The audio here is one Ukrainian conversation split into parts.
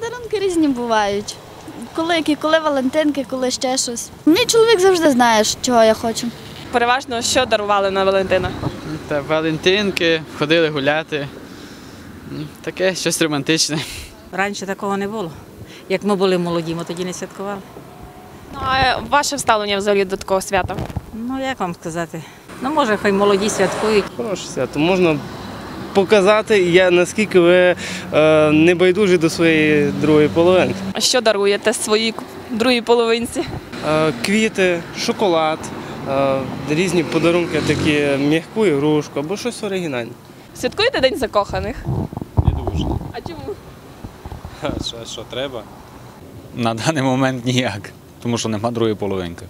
Подарунки різні бувають. Коли валентинки, коли ще щось. Мій чоловік завжди знає, чого я хочу. Переважно, що дарували на Валентина? Та валентинки, ходили гуляти. Таке, щось романтичне. Раніше такого не було. Як ми були молоді, ми тоді не святкували. Ну, а ваше ставлення взагалі до такого свята? Ну, як вам сказати? Ну, може, хай молоді святкують. Хороше свято. Можна показати, наскільки ви не байдужі до своєї другої половинки. А що даруєте своїй другій половинці? Квіти, шоколад, різні подарунки, такі м'яку ігрушку або щось оригінальне. Святкуєте День закоханих? Не дуже. А чому? А що, треба? На даний момент ніяк, тому що нема другої половинки.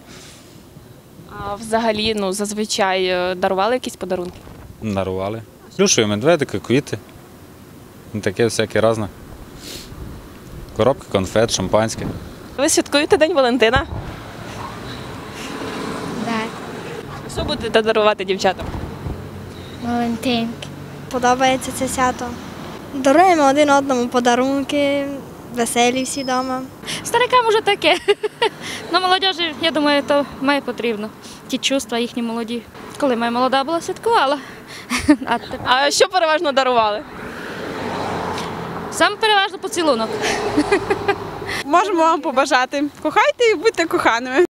А взагалі, ну, зазвичай дарували якісь подарунки? Дарували. Плюшові медведики, квіти, таке всяке різне. Коробки конфет, шампанське. Ви святкуєте День Валентина? Так. Що будете дарувати дівчатам? Валентинки. Подобається це свято. Даруємо один одному подарунки, веселі всі вдома. Старикам уже таке. На молодіжі, я думаю, то має потрібно. Ті чувства їхні молоді. Коли моя молода була, святкувала. А що переважно дарували? Саме переважно поцілунок. Можемо вам побажати. Кохайте і будьте коханими.